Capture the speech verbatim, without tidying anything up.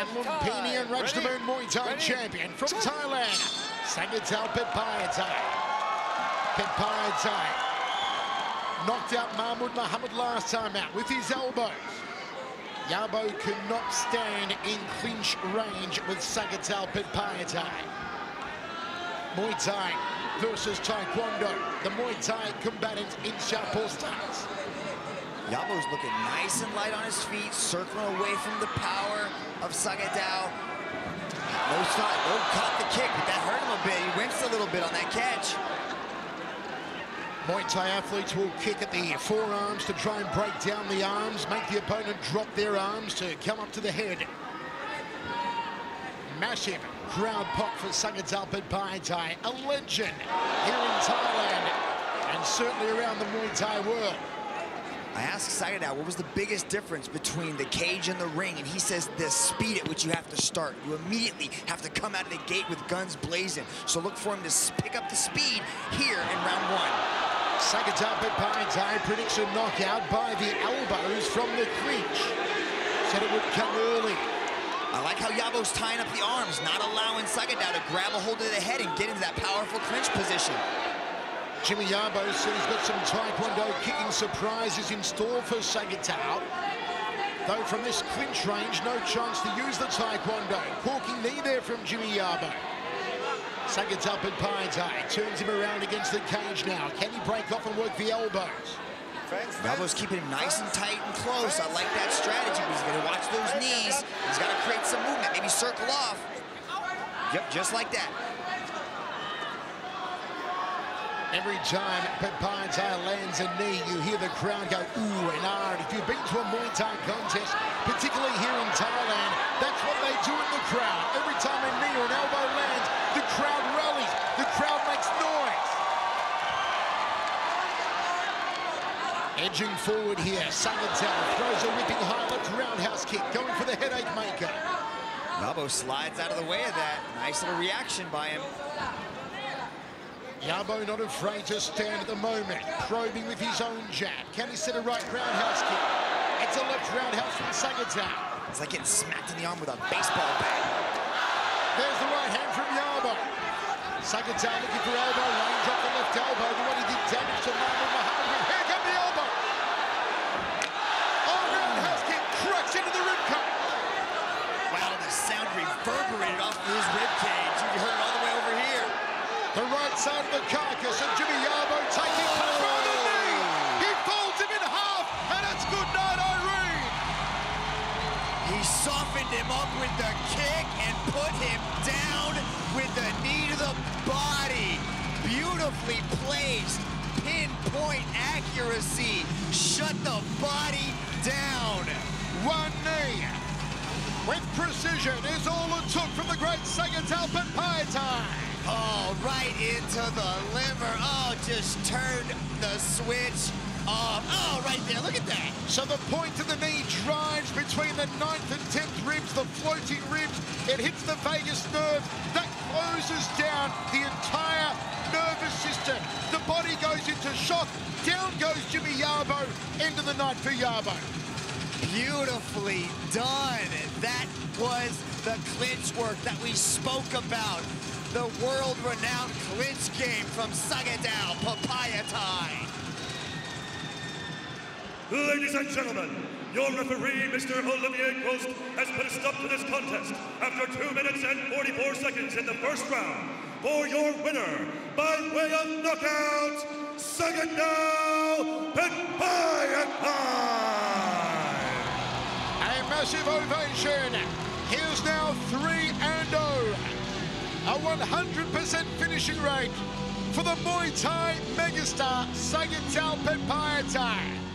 and Lumpini and Rajadamnern Muay Thai champion from Thailand, Sagetdao Petpayathai. Petpayathai knocked out Mahmud Muhammad last time out with his elbows. Yabo could not stand in clinch range with Sagetdao Petpayathai. Muay Thai versus Taekwondo, the Muay Thai combatant in Shahpostars. Yabo's looking nice and light on his feet, circling away from the power of Sagetdao. No shot, no caught the kick, but that hurt him a bit. He winced a little bit on that catch. Muay Thai athletes will kick at the forearms to try and break down the arms, make the opponent drop their arms to come up to the head. Massive crowd pop for Sagetdao Petpayathai, a legend here in Thailand and certainly around the Muay Thai world. I asked Sagetdao what was the biggest difference between the cage and the ring, and he says the speed at which you have to start. You immediately have to come out of the gate with guns blazing. So look for him to pick up the speed here in round one. Sagetdao Petpayathai predicts a knockout by the elbows from the clinch. Said it would come early. I like how Yabo's tying up the arms, not allowing Sagetdao to grab a hold of the head and get into that powerful clinch position. Jimmy Yabo says he's got some Taekwondo kicking surprises in store for Sagetdao. Though from this clinch range, no chance to use the Taekwondo. Corking knee there from Jimmy Yabo. Sagetdao Petpayathai turns him around against the cage now. Can he break off and work the elbows? Yabo's keeping him nice and tight and close. I like that strategy. He's going to watch those knees. He's got to create some movement, maybe circle off. Yep, just like that. Every time Petpayathai lands a knee, you hear the crowd go, ooh, and ah. If you've been to a Muay Thai contest, particularly here in Thailand, that's what they do in the crowd. Every time a knee or an elbow lands, the crowd rallies, the crowd makes noise. Edging forward here, Sagetdao throws a whipping high left roundhouse kick, going for the headache maker. Yabo slides out of the way of that. Nice little reaction by him. Yabo not afraid to stand at the moment, probing with his own jab. Can he set a right roundhouse kick? It's a left roundhouse from Sagetdao. It's like getting smacked in the arm with a baseball bat. There's the right hand from Yabo. Sagetdao looking for elbow range off the left elbow. The one he did damage to Mahmud Muhammad. Here comes the elbow. Oh, roundhouse kick cracks into the ribcage. Wow, the sound reverberated off his ribcage. You heard it all the way over here. The right side of the carcass of Jimmy Yabo taking control of the knee. He folds him in half, and it's good night, Irene. He softened him up with the kick and put him down with the knee to the body. Beautifully placed, pinpoint accuracy. Shut the body down. One knee with precision is all it took from the great Sagetdao Petpayathai. Oh, right into the liver. Oh, just turned the switch off. Oh, right there. Look at that. So the point of the knee drives between the ninth and tenth ribs, the floating ribs. It hits the vagus nerve. That closes down the entire nervous system. The body goes into shock. Down goes Jimmy Yabo. End of the night for Yabo. Beautifully done. That was the clinch work that we spoke about. The world-renowned clinch game from Sagetdao Petpayathai. Ladies and gentlemen, your referee, Mister Olivier Groste, has put a stop to this contest after two minutes and forty-four seconds in the first round. For your winner, by way of knockout, Sagetdao Petpayathai. A massive ovation. Here's now three and oh. A one hundred percent finishing rate for the Muay Thai megastar Sagetdao Petpayathai.